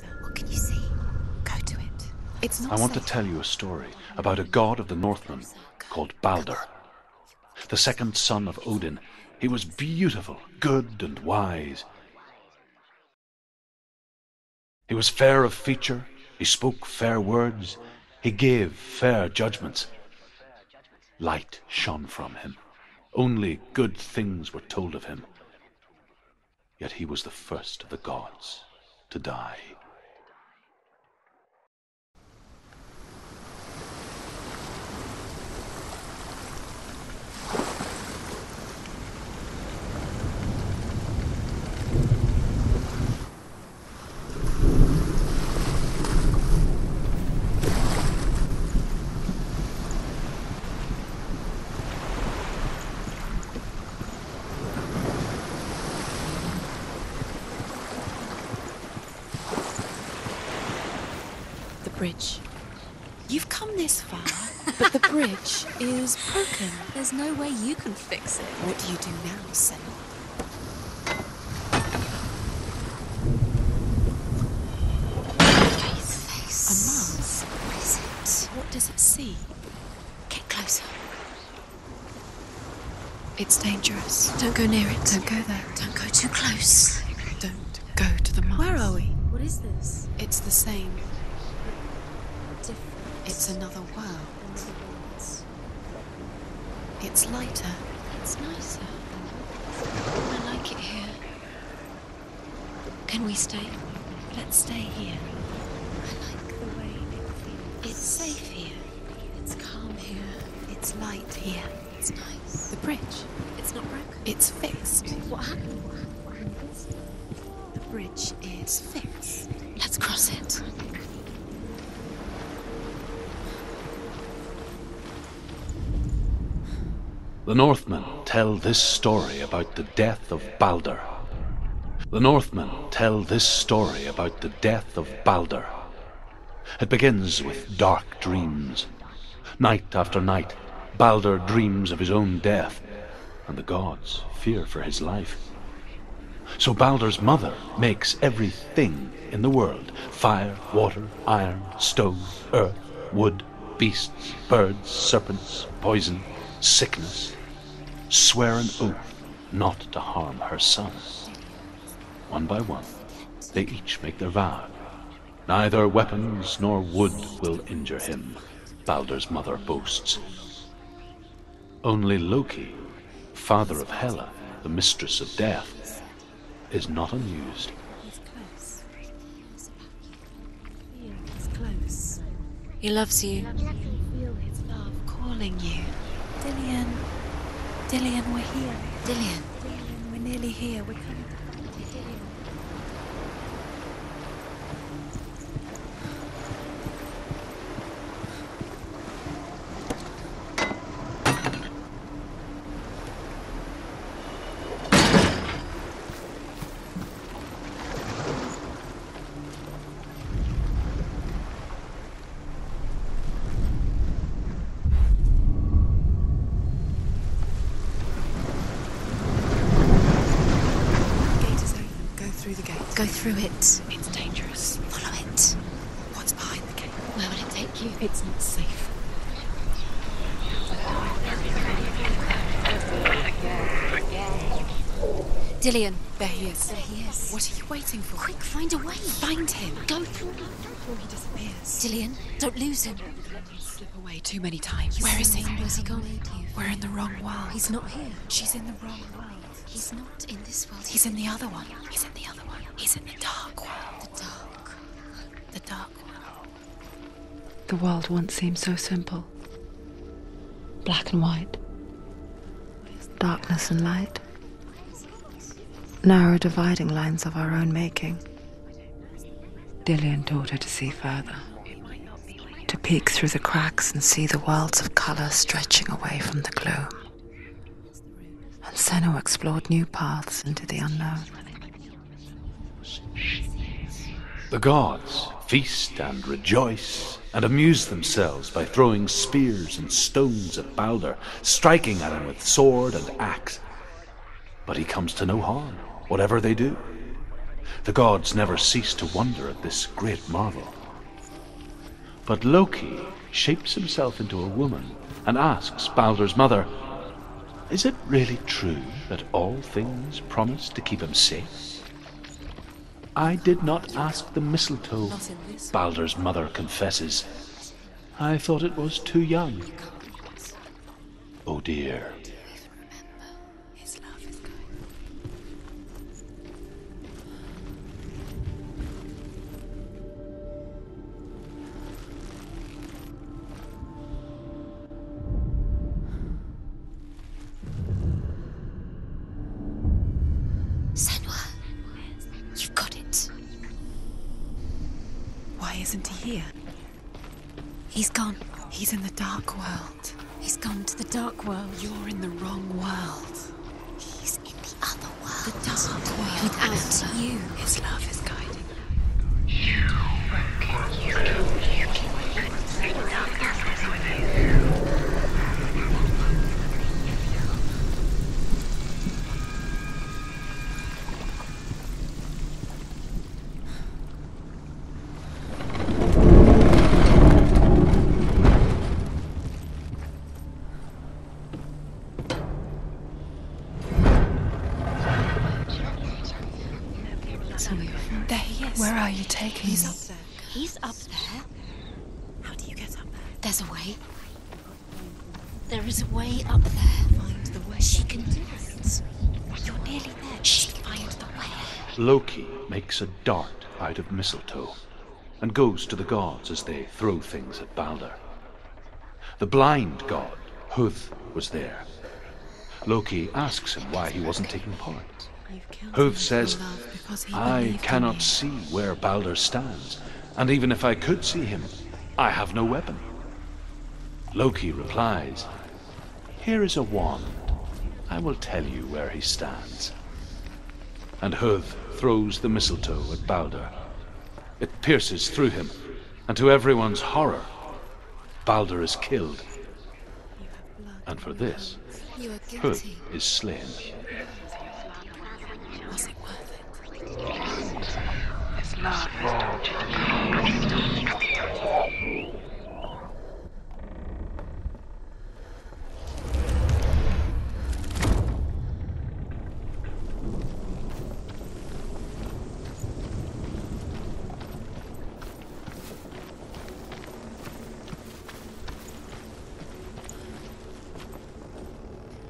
closer. What can you see? Go to it. It's not. I want to tell you a story about a god of the Northmen called Baldr, the second son of Odin. He was beautiful, good and wise. He was fair of feature, he spoke fair words, he gave fair judgments. Light shone from him. Only good things were told of him. Yet he was the first of the gods to die. Bridge. You've come this far, but the bridge is broken. There's no way you can fix it. What do you do now, Senor? Face. A mask? What is it? What does it see? Get closer. It's dangerous. Don't go near it. Don't go there. Don't go too close. Don't go to the mask. Where are we? What is this? It's the same. It's another world. It's lighter. It's nicer. I like it here. Can we stay? Let's stay here. I like the way it feels. It's safe here. It's calm here. It's light here. It's nice. The bridge. It's not broken. It's fixed. What happened? The bridge is fixed. Let's cross it. The Northmen tell this story about the death of Baldr. The Northmen tell this story about the death of Baldr. It begins with dark dreams. Night after night, Baldr dreams of his own death, and the gods fear for his life. So Baldr's mother makes everything in the world: fire, water, iron, stone, earth, wood, beasts, birds, serpents, poison, sickness, swear an oath not to harm her son. One by one, they each make their vow. Neither weapons nor wood will injure him, Baldr's mother boasts. Only Loki, father of Hela, the mistress of death, is not amused. He loves you. I can feel his love calling you. Dillion, Dillion, we're here. Dillion. Dillion, we're nearly here. We're coming. Go through it. It's dangerous. Follow it. What's behind the gate? Where will it take you? It's not safe. Dillion. There he is. There he is. What are you waiting for? Quick, find a way. Find him. Go through before he disappears. Dillion, don't lose him. Slip away too many times. Where is he? Where's he gone? We're in the wrong world. He's not here. She's in the wrong world. He's not in this world. He's in the other one. He's in the other one. He's in the dark world. The dark. The dark world. The world once seemed so simple. Black and white. Darkness and light. Narrow dividing lines of our own making. Dillion taught her to see further. To peek through the cracks and see the worlds of colour stretching away from the gloom. And Senno explored new paths into the unknown. The gods feast and rejoice and amuse themselves by throwing spears and stones at Baldr, striking at him with sword and axe. But he comes to no harm, whatever they do. The gods never cease to wonder at this great marvel. But Loki shapes himself into a woman and asks Baldr's mother, "Is it really true that all things promise to keep him safe?" "I did not ask the mistletoe," Baldr's mother confesses. "I thought it was too young." Oh dear. Isn't he here? He's gone. He's in the dark world. He's gone to the dark world. You're in the wrong world. He's in the other world. The dark world. Without you. His love is guiding you. There he is. Where are you taking me? He's up there. He's up there? How do you get up there? There's a way. There is a way up there. Find the way. She can do it. You're nearly there. She can find the way. Loki makes a dart out of mistletoe and goes to the gods as they throw things at Baldr. The blind god, Huth, was there. Loki asks him why he wasn't taking part. Huth says, "I cannot see where Baldr stands, and even if I could see him, I have no weapon." Loki replies, "Here is a wand. I will tell you where he stands." And Huth throws the mistletoe at Baldr. It pierces through him, and to everyone's horror, Baldr is killed. And for this, Huth is slain. Was it worth it? His love is tortured.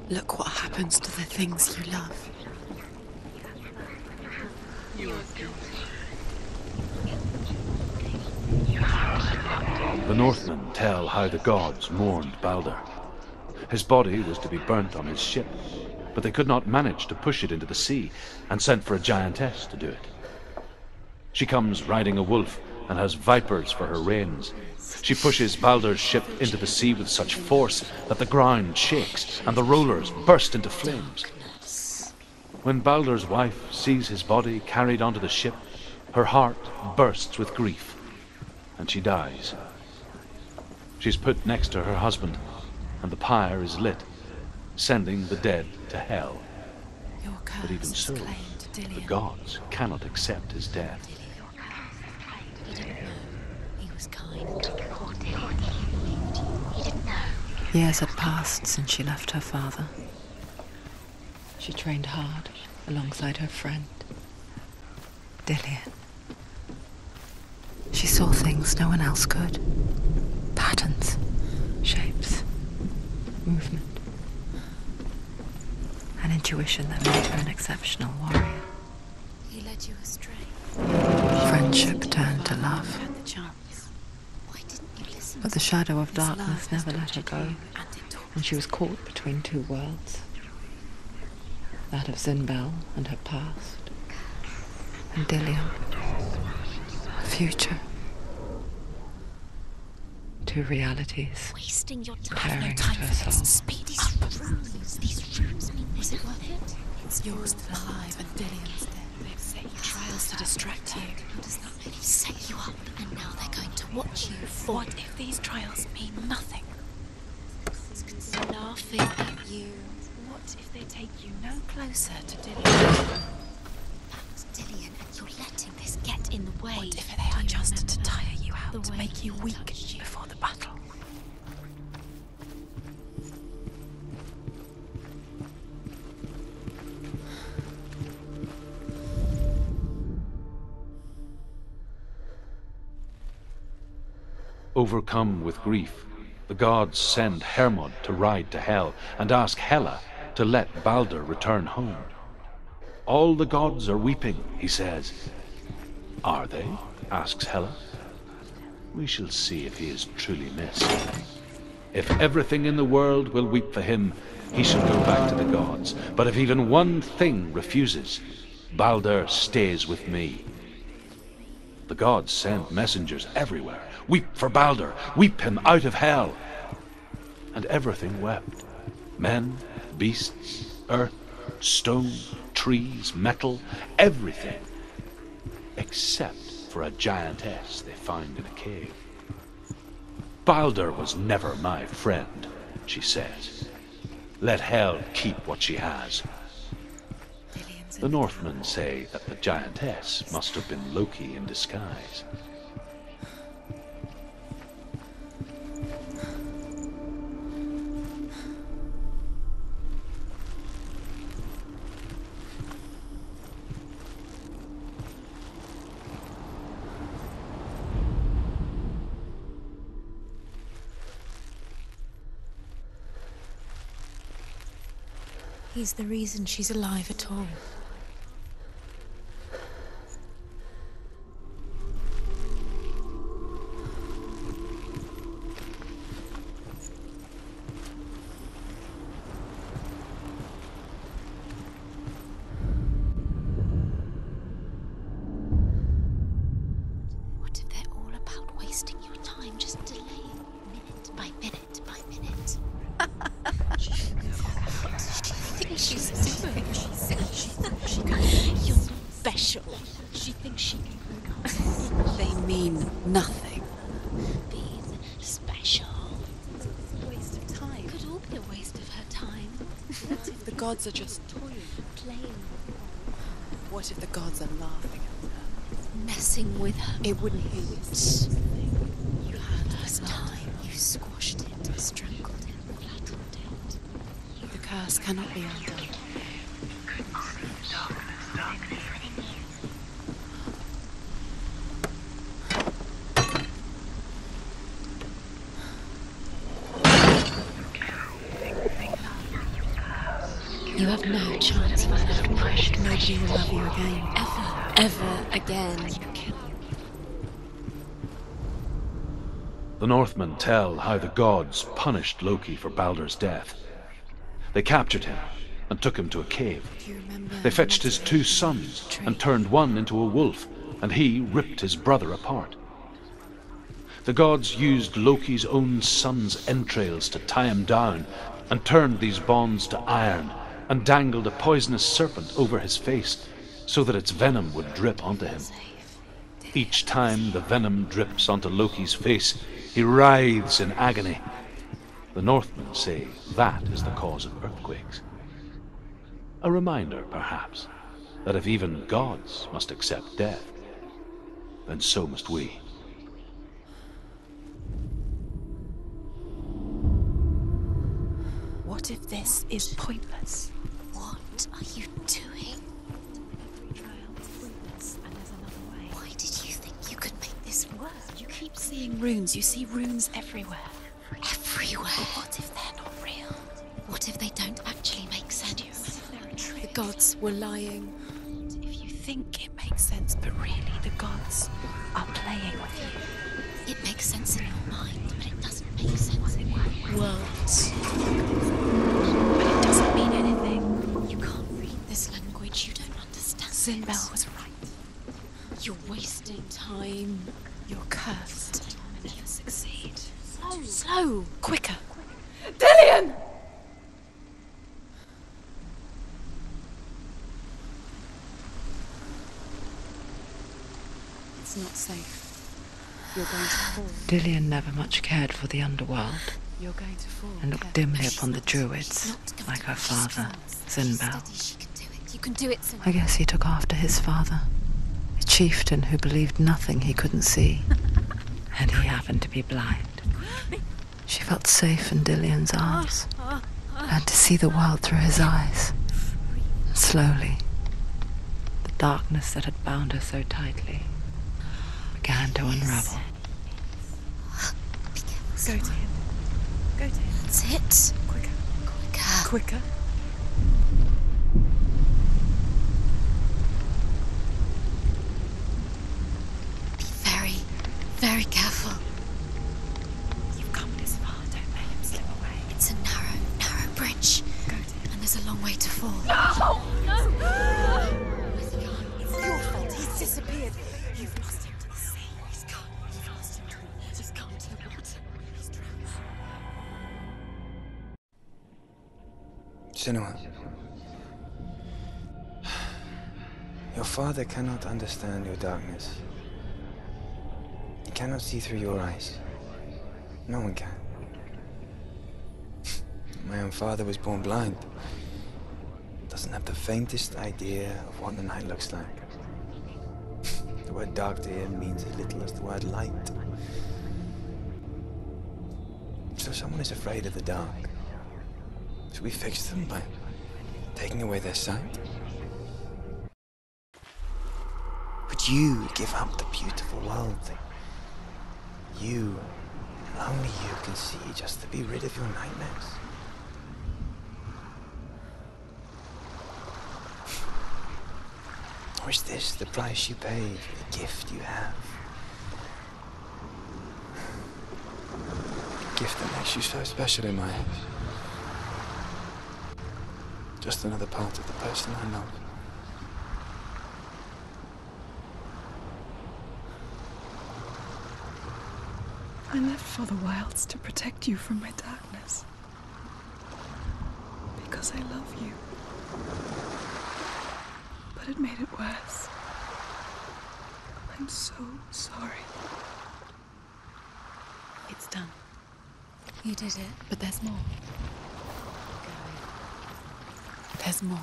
Look what happens to the things you love. The Northmen tell how the gods mourned Baldr. His body was to be burnt on his ship, but they could not manage to push it into the sea and sent for a giantess to do it. She comes riding a wolf and has vipers for her reins. She pushes Baldr's ship into the sea with such force that the ground shakes and the rollers burst into flames. When Baldr's wife sees his body carried onto the ship, her heart bursts with grief, and she dies. She's put next to her husband, and the pyre is lit, sending the dead to hell. But even so, the gods cannot accept his death. Years had passed since she left her father. She trained hard alongside her friend, Dillion. She saw things no one else could. Patterns, shapes, movement. An intuition that made her an exceptional warrior. He led you astray. Friendship turned to love. But the shadow of darkness never let her go, and she was caught between two worlds. That of Zinbel and her past, and Dillion, her future. Two realities, wasting your time, pairing no time to her soul. Speed these rooms mean this. Was it worth it? It's yours that alive and Dillion's dead. They've set your trials to distract you. How does that mean? They've set you up, and now they're going to watch you fall. What if these trials mean nothing? Laughing at you. What if they take you no closer to Dillion? That's Dillion and your life. way. What if they are just to tire you out, to make you weak before the battle? Overcome with grief, the gods send Hermod to ride to Hel and ask Hela to let Baldr return home. All the gods are weeping, he says. Are they? Asks Hela. We shall see if he is truly missed. If everything in the world will weep for him, he shall go back to the gods. But if even one thing refuses, Baldr stays with me. The gods send messengers everywhere. Weep for Baldr! Weep him out of Hel! And everything wept. Men, beasts, earth, stone, trees, metal, everything. Except for a giantess they find in a cave. Baldr was never my friend, she says. Let Hel keep what she has. The Northmen say that the giantess must have been Loki in disguise. He's the reason she's alive at all. What if they're all about wasting your time, just delaying minute by minute by minute? She thinks she's special. She thinks she can. They mean nothing. Being special. It's a waste of time. It could all be a waste of her time. What if the gods are just playing? What if the gods are laughing at her? Messing with her. It wouldn't be this thing. You had this time. You squashed it, strangled it, flattened it. The curse cannot be undone. You have no chance of that pressure. Nobody will love you again. Ever again. The Northmen tell how the gods punished Loki for Baldr's death. They captured him and took him to a cave. They fetched his two sons and turned one into a wolf, and he ripped his brother apart. The gods used Loki's own son's entrails to tie him down, and turned these bonds to iron, and dangled a poisonous serpent over his face, so that its venom would drip onto him. Each time the venom drips onto Loki's face, he writhes in agony. The Northmen say that is the cause of earthquakes. A reminder, perhaps, that if even gods must accept death, then so must we. What if this is pointless? What are you doing? Every trial is fruitless, and there's another way. Why did you think you could make this work? You keep seeing runes. You see runes everywhere. Everywhere? What if they're not real? What if they don't actually make sense? The gods were lying. If you think it makes sense, but really the gods are playing with you. It makes sense in your mind, but it doesn't make sense in your worlds. But it doesn't mean anything. You can't read this language, you don't understand. Zinbel was right. You're wasting time. You're cursed. You'll never succeed. Slow! Quicker! Dillion! It's not safe. You're going to fall. Dillion never much cared for the underworld. You're going to fall. And looked dimly upon the druids, like her father, Zinbel. I guess he took after his father. It chieftain who believed nothing he couldn't see. And he happened to be blind. She felt safe in Dillion's arms, learned to see the world through his eyes. And slowly, the darkness that had bound her so tightly began to unravel. Go to him. Go to him. That's it. Quicker. Quicker. Quicker. Be very, very careful. You've come this far. Don't let him slip away. It's a narrow, narrow bridge. Go to him. And there's a long way to fall. No! No! I think it's your fault. He's disappeared. You've lost him to the sea. He's gone. You've lost him to the water. He's gone to the water. Senua, your father cannot understand your darkness. He cannot see through your eyes. No one can. My own father was born blind. Doesn't have the faintest idea of what the night looks like. The word dark to him means as little as the word light. So someone is afraid of the dark. So we fix them by taking away their sight. But you give up the beautiful world. You, only you can see, just to be rid of your nightmares. Or is this the price you pay for the gift you have? The gift that makes you so special in my eyes. Just another part of the person I know. I left for the wilds to protect you from my darkness. Because I love you. But it made it worse. I'm so sorry. It's done. You did it, but there's more. There's more.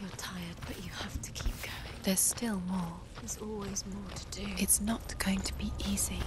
You're tired, but you have to keep going. There's still more. There's always more to do. It's not going to be easy.